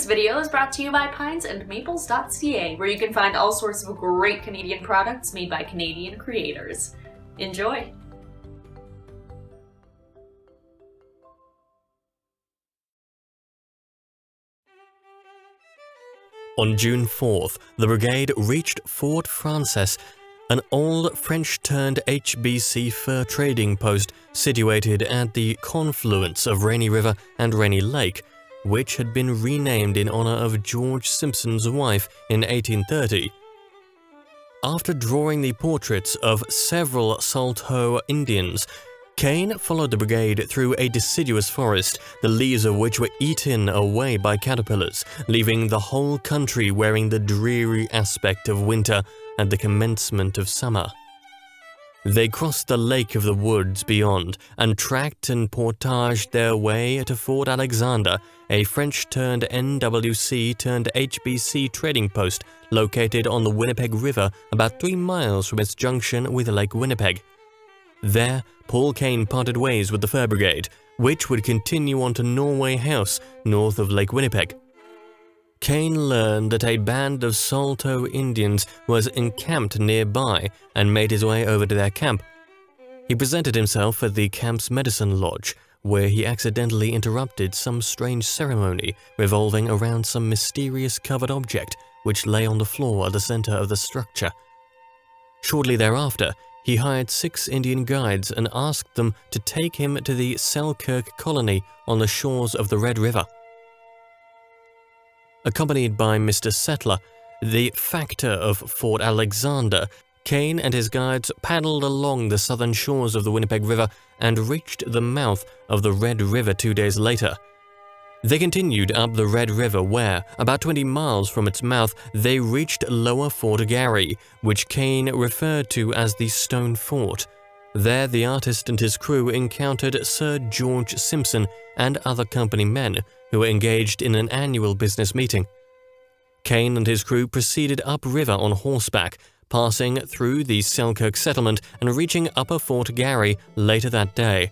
This video is brought to you by pinesandmaples.ca, where you can find all sorts of great Canadian products made by Canadian creators. Enjoy! On June 4th, the brigade reached Fort Frances, an old French-turned HBC fur trading post situated at the confluence of Rainy River and Rainy Lake, which had been renamed in honor of George Simpson's wife in 1830. After drawing the portraits of several Saulteaux Indians, Kane followed the brigade through a deciduous forest, the leaves of which were eaten away by caterpillars, leaving the whole country wearing the dreary aspect of winter at the commencement of summer. They crossed the Lake of the Woods beyond and tracked and portaged their way to Fort Alexander, a French-turned NWC-turned-HBC trading post located on the Winnipeg River about 3 miles from its junction with Lake Winnipeg. There, Paul Kane parted ways with the Fur Brigade, which would continue on to Norway House, north of Lake Winnipeg. Kane learned that a band of Saulteaux Indians was encamped nearby and made his way over to their camp. He presented himself at the camp's medicine lodge, where he accidentally interrupted some strange ceremony revolving around some mysterious covered object which lay on the floor at the center of the structure. Shortly thereafter, he hired 6 Indian guides and asked them to take him to the Selkirk colony on the shores of the Red River. Accompanied by Mr. Settler, the factor of Fort Alexander, Kane and his guides paddled along the southern shores of the Winnipeg River and reached the mouth of the Red River 2 days later. They continued up the Red River where, about 20 miles from its mouth, they reached Lower Fort Garry, which Kane referred to as the Stone Fort. There, the artist and his crew encountered Sir George Simpson and other company men who were engaged in an annual business meeting. Kane and his crew proceeded upriver on horseback, passing through the Selkirk settlement and reaching Upper Fort Garry later that day.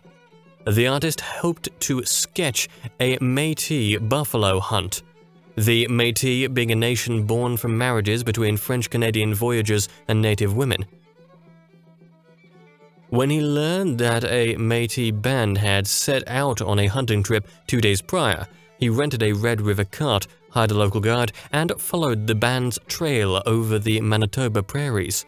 The artist hoped to sketch a Métis buffalo hunt. The Métis being a nation born from marriages between French-Canadian voyageurs and native women. When he learned that a Métis band had set out on a hunting trip 2 days prior, he rented a Red River cart, hired a local guard, and followed the band's trail over the Manitoba prairies.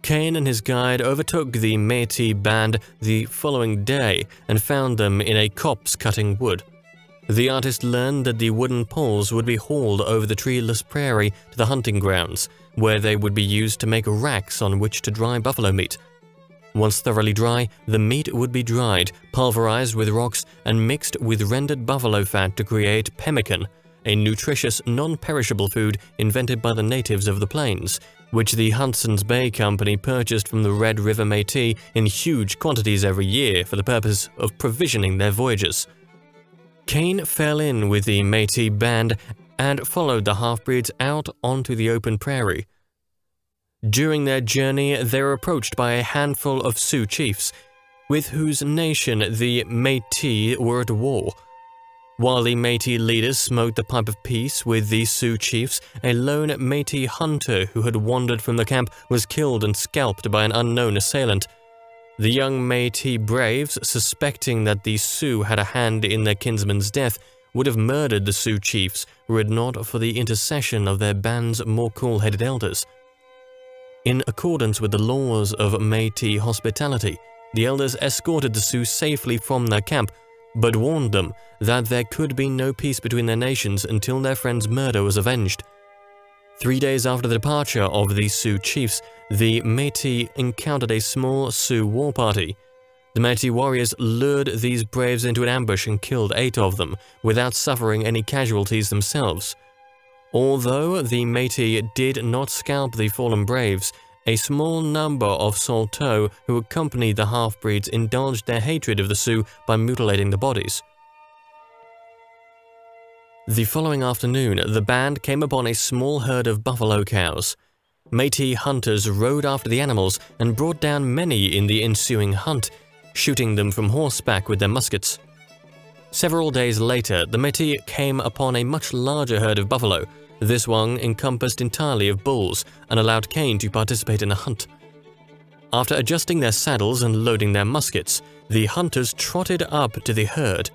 Kane and his guide overtook the Métis band the following day and found them in a copse cutting wood. The artist learned that the wooden poles would be hauled over the treeless prairie to the hunting grounds, where they would be used to make racks on which to dry buffalo meat. Once thoroughly dry, the meat would be dried, pulverized with rocks, and mixed with rendered buffalo fat to create pemmican, a nutritious, non-perishable food invented by the natives of the plains, which the Hudson's Bay Company purchased from the Red River Métis in huge quantities every year for the purpose of provisioning their voyages. Kane fell in with the Métis band and followed the half-breeds out onto the open prairie. During their journey, they were approached by a handful of Sioux chiefs, with whose nation the Métis were at war. While the Métis leaders smoked the pipe of peace with the Sioux chiefs, a lone Métis hunter who had wandered from the camp was killed and scalped by an unknown assailant. The young Métis braves, suspecting that the Sioux had a hand in their kinsman's death, would have murdered the Sioux chiefs were it not for the intercession of their band's more cool-headed elders. In accordance with the laws of Métis hospitality, the elders escorted the Sioux safely from their camp, but warned them that there could be no peace between their nations until their friend's murder was avenged. 3 days after the departure of the Sioux chiefs, the Métis encountered a small Sioux war party. The Métis warriors lured these braves into an ambush and killed 8 of them, without suffering any casualties themselves. Although the Métis did not scalp the fallen braves, a small number of Saulteaux who accompanied the half-breeds indulged their hatred of the Sioux by mutilating the bodies. The following afternoon, the band came upon a small herd of buffalo cows. Métis hunters rode after the animals and brought down many in the ensuing hunt, shooting them from horseback with their muskets. Several days later, the Métis came upon a much larger herd of buffalo. This one encompassed entirely of bulls and allowed Kane to participate in the hunt. After adjusting their saddles and loading their muskets, the hunters trotted up to the herd.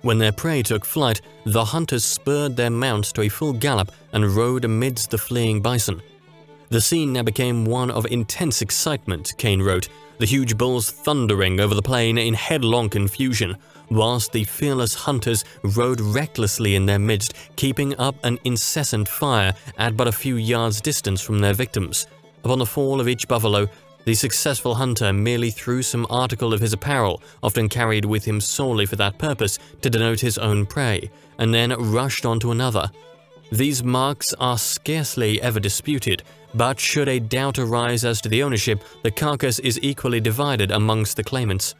When their prey took flight, the hunters spurred their mounts to a full gallop and rode amidst the fleeing bison. The scene now became one of intense excitement, Kane wrote, the huge bulls thundering over the plain in headlong confusion, whilst the fearless hunters rode recklessly in their midst, keeping up an incessant fire at but a few yards' distance from their victims. Upon the fall of each buffalo, the successful hunter merely threw some article of his apparel, often carried with him solely for that purpose, to denote his own prey, and then rushed on to another. These marks are scarcely ever disputed, but should a doubt arise as to the ownership, the carcass is equally divided amongst the claimants.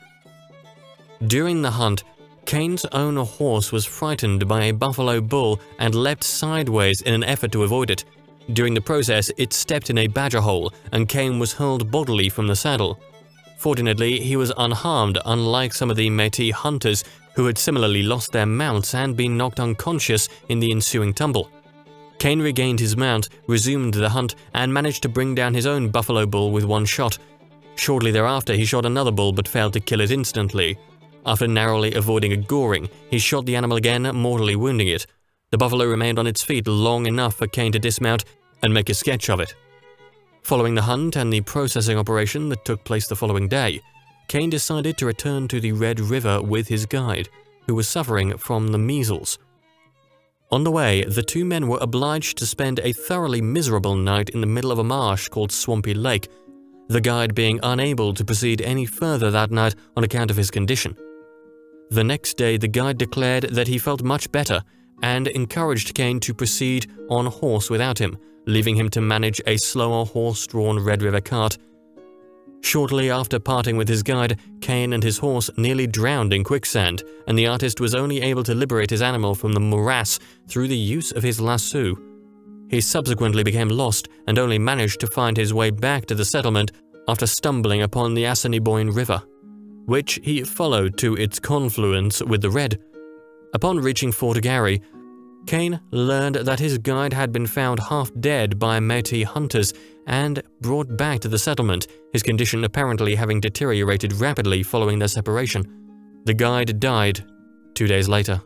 During the hunt, Kane's own horse was frightened by a buffalo bull and leapt sideways in an effort to avoid it. During the process, it stepped in a badger hole, and Kane was hurled bodily from the saddle. Fortunately, he was unharmed, unlike some of the Métis hunters who had similarly lost their mounts and been knocked unconscious in the ensuing tumble. Kane regained his mount, resumed the hunt, and managed to bring down his own buffalo bull with one shot. Shortly thereafter, he shot another bull but failed to kill it instantly. After narrowly avoiding a goring, he shot the animal again, mortally wounding it. The buffalo remained on its feet long enough for Kane to dismount and make a sketch of it. Following the hunt and the processing operation that took place the following day, Kane decided to return to the Red River with his guide, who was suffering from the measles. On the way, the two men were obliged to spend a thoroughly miserable night in the middle of a marsh called Swampy Lake, the guide being unable to proceed any further that night on account of his condition. The next day, the guide declared that he felt much better and encouraged Kane to proceed on horse without him, leaving him to manage a slower horse-drawn Red River cart. Shortly after parting with his guide, Kane and his horse nearly drowned in quicksand, and the artist was only able to liberate his animal from the morass through the use of his lasso. He subsequently became lost and only managed to find his way back to the settlement after stumbling upon the Assiniboine River, which he followed to its confluence with the Red. Upon reaching Fort Garry, Kane learned that his guide had been found half dead by Métis hunters and brought back to the settlement, his condition apparently having deteriorated rapidly following their separation. The guide died 2 days later.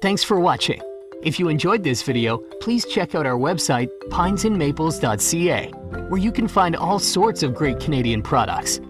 Thanks for watching. If you enjoyed this video, please check out our website, pinesandmaples.ca, where you can find all sorts of great Canadian products.